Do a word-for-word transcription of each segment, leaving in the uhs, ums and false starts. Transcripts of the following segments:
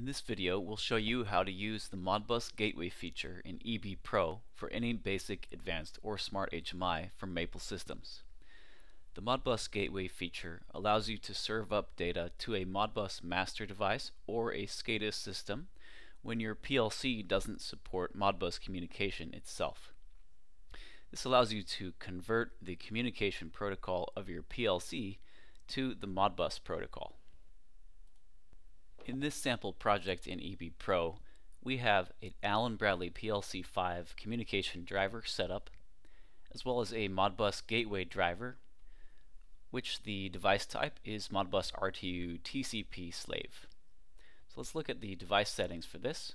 In this video, we'll show you how to use the Modbus Gateway feature in E B Pro for any basic, advanced, or smart H M I from Maple Systems. The Modbus Gateway feature allows you to serve up data to a Modbus master device or a SCADA system when your P L C doesn't support Modbus communication itself. This allows you to convert the communication protocol of your P L C to the Modbus protocol. In this sample project in E B Pro, we have an Allen Bradley P L C five communication driver set up, as well as a Modbus Gateway driver, which the device type is Modbus R T U T C P slave. So let's look at the device settings for this.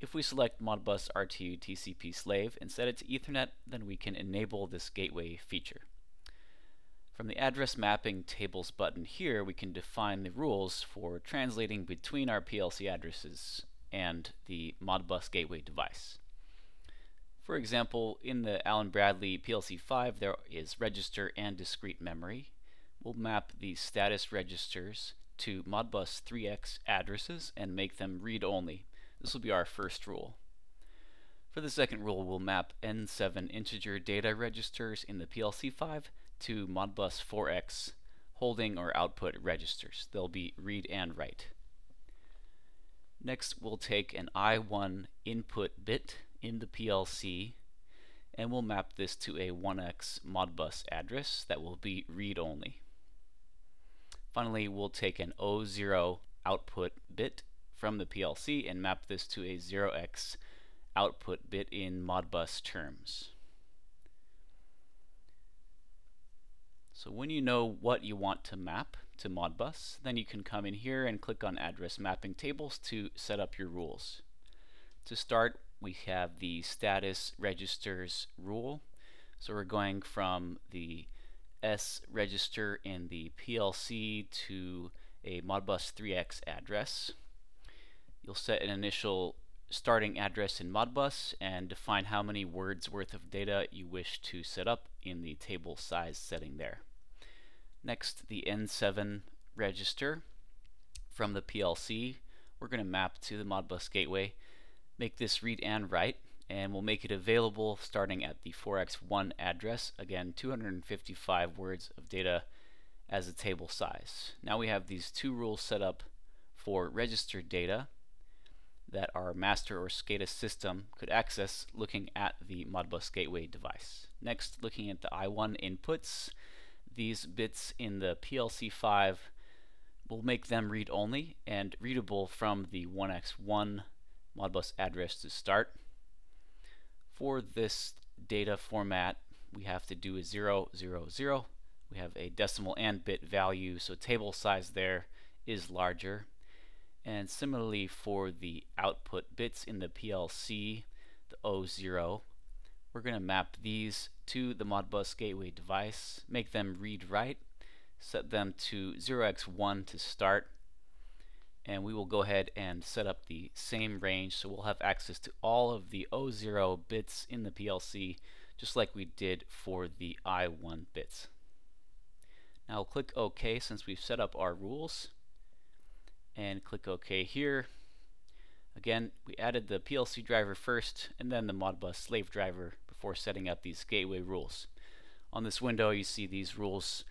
If we select Modbus R T U T C P slave and set it to Ethernet, then we can enable this gateway feature. From the address mapping tables button here, we can define the rules for translating between our P L C addresses and the Modbus Gateway device. For example, in the Allen Bradley P L C five, there is register and discrete memory. We'll map the status registers to Modbus three X addresses and make them read-only. This will be our first rule. For the second rule, we'll map N seven integer data registers in the P L C five to Modbus four X holding or output registers. They'll be read and write. Next, we'll take an I one input bit in the P L C and we'll map this to a one X Modbus address that will be read only. Finally, we'll take an O zero output bit from the P L C and map this to a zero X output bit in Modbus terms. So when you know what you want to map to Modbus, then you can come in here and click on Address Mapping Tables to set up your rules. To start, we have the Status Registers rule. So we're going from the S register in the P L C to a Modbus three X address. You'll set an initial starting address in Modbus and define how many words worth of data you wish to set up in the table size setting there. Next, the N seven register from the P L C we're going to map to the Modbus Gateway, make this read and write, and we'll make it available starting at the four X one address, again two hundred fifty-five words of data as a table size. Now we have these two rules set up for registered data that our master or SCADA system could access looking at the Modbus Gateway device. Next, looking at the I one inputs, these bits in the P L C five will make them read-only and readable from the one X one Modbus address to start. For this data format, we have to do a zero, zero, zero. We have a decimal and bit value, so table size there is larger. And similarly for the output bits in the P L C, the O zero, we're going to map these to the Modbus Gateway device, make them read-write, set them to zero X one to start, and we will go ahead and set up the same range so we'll have access to all of the O zero bits in the P L C just like we did for the I one bits. Now I'll click OK since we've set up our rules, and click OK here. Again, we added the P L C driver first and then the Modbus slave driver before setting up these gateway rules. On this window you see these rules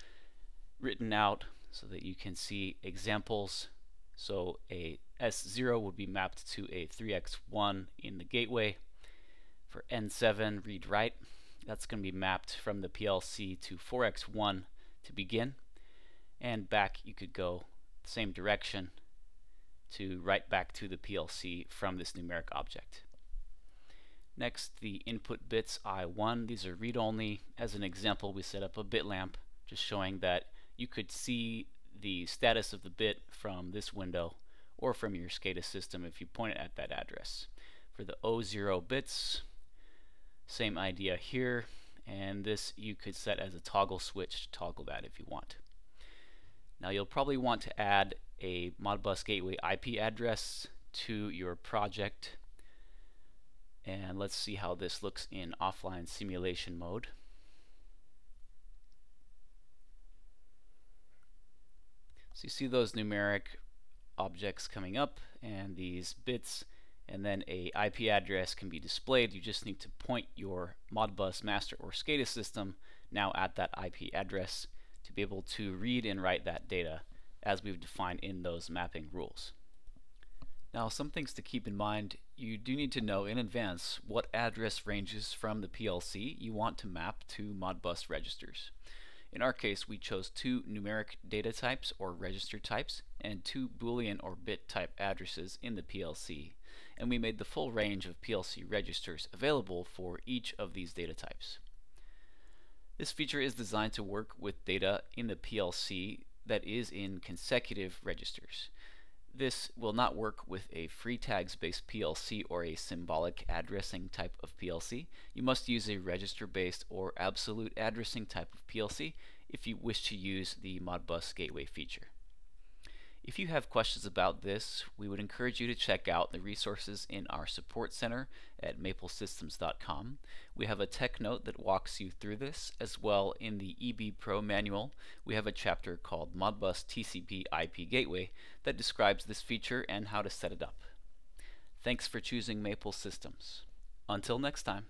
written out so that you can see examples. So a S zero would be mapped to a three X one in the gateway. For N seven read-write, that's going to be mapped from the P L C to four X one to begin, and back you could go the same direction to write back to the P L C from this numeric object. Next, the input bits I one, these are read-only. As an example, we set up a bit lamp just showing that you could see the status of the bit from this window or from your SCADA system if you point it at that address. For the O zero bits, same idea here, and this you could set as a toggle switch to toggle that if you want. Now you'll probably want to add a Modbus Gateway I P address to your project, and let's see how this looks in offline simulation mode. So you see those numeric objects coming up and these bits, and then a I P address can be displayed. You just need to point your Modbus master or SCADA system now at that I P address to be able to read and write that data as we've defined in those mapping rules. Now, some things to keep in mind: you do need to know in advance what address ranges from the P L C you want to map to Modbus registers. In our case, we chose two numeric data types or register types and two Boolean or bit type addresses in the P L C, and we made the full range of P L C registers available for each of these data types. This feature is designed to work with data in the P L C that is in consecutive registers. This will not work with a free tags based P L C or a symbolic addressing type of P L C. You must use a register based or absolute addressing type of P L C if you wish to use the Modbus Gateway feature. If you have questions about this, we would encourage you to check out the resources in our support center at maple systems dot com. We have a tech note that walks you through this, as well in the E B Pro manual. We have a chapter called Modbus T C P I P Gateway that describes this feature and how to set it up. Thanks for choosing Maple Systems. Until next time.